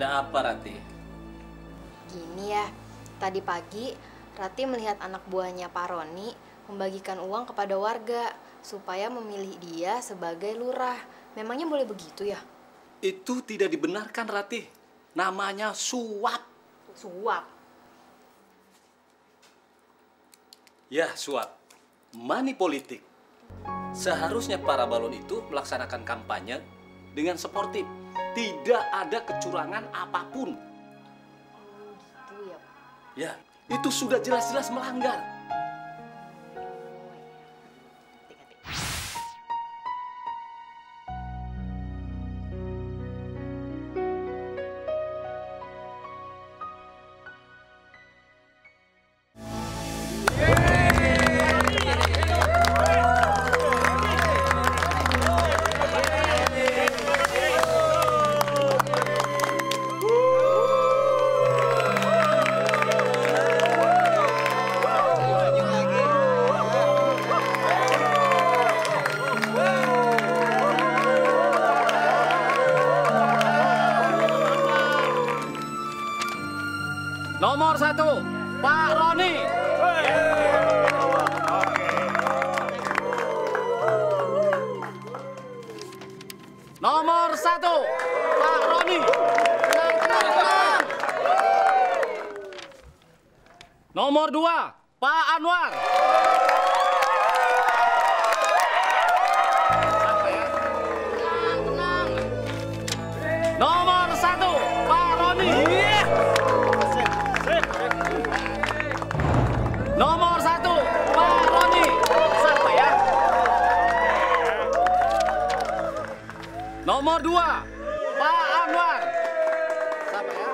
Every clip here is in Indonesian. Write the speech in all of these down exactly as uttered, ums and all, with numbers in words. Ada apa, Rati? Gini ya, tadi pagi Rati melihat anak buahnya Pak Roni membagikan uang kepada warga supaya memilih dia sebagai lurah. Memangnya boleh begitu ya? Itu tidak dibenarkan, Rati. Namanya suap. Suap? Ya, suap. Money politik. Seharusnya para balon itu melaksanakan kampanye dengan sportif. Tidak ada kecurangan apapun. Oh, gitu ya? Ya, itu sudah jelas-jelas melanggar. Nomor satu, Pak Roni. Nomor satu, Pak Roni. Tenang, tenang, tenang. Nomor dua, Pak Anwar. Tenang, tenang. Nomor satu, Pak Roni. Nomor satu, Pak Roni. Siapa ya? Nomor dua, Pak Anwar. Siapa ya?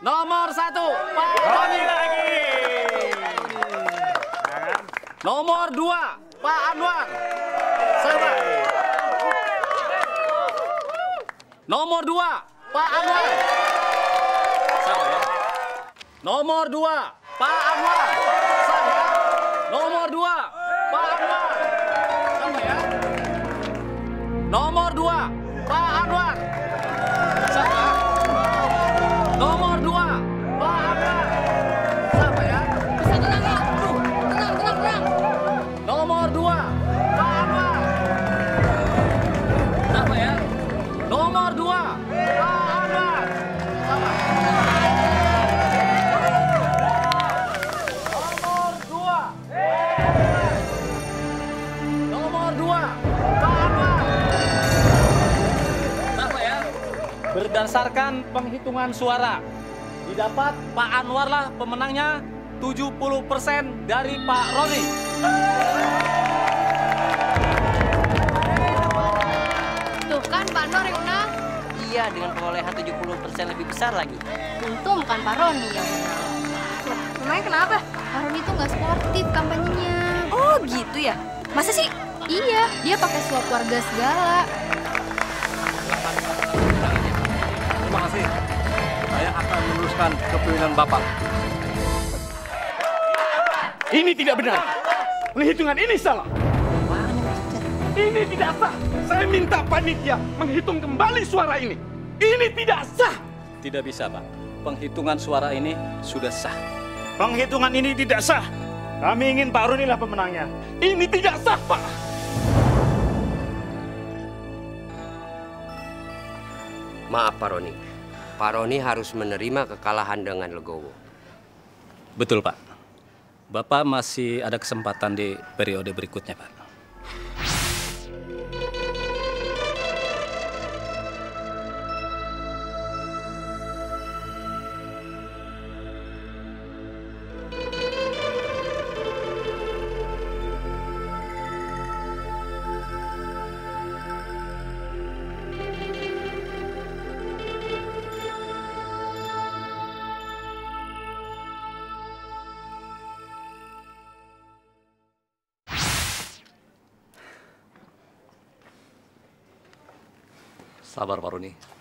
Nomor satu, Pak Roni. Nomor dua, Pak Anwar. Siapa? Nomor dua, Pak Anwar. Siapa ya? Nomor dua. Pak Anwar, saya. Nomor dua, Pak Anwar, sama ya. Nomor dua, Pak Anwar, sama. Nomor dua, Pak Anwar, sama ya. Bisa tenang ya, bro. Tenang, tenang, tenang. Nomor dua, Pak Anwar, sama ya. Nomor dua, Pak Anwar, sama. Berdasarkan penghitungan suara, didapat Pak Anwar lah pemenangnya tujuh puluh persen dari Pak Roni. Tuh kan Pak Anwar yang menang. Iya, dengan perolehan tujuh puluh persen lebih besar lagi. Untung bukan Pak Roni yang menang. Lah, memangnya kenapa? Pak Roni tuh nggak sportif kampanyenya. Oh gitu ya? Masa sih? Iya, dia pakai suap warga segala. Terima kasih. Saya akan meneruskan kepemimpinan Bapak. Ini tidak benar. Penghitungan ini salah. Ini tidak sah. Saya minta panitia menghitung kembali suara ini. Ini tidak sah. Tidak bisa, Pak. Penghitungan suara ini sudah sah. Penghitungan ini tidak sah. Kami ingin Pak Roni lah pemenangnya. Ini tidak sah, Pak. Maaf Pak Roni, Pak Roni harus menerima kekalahan dengan legowo. Betul Pak, Bapak masih ada kesempatan di periode berikutnya Pak. Sabar Pak Roni.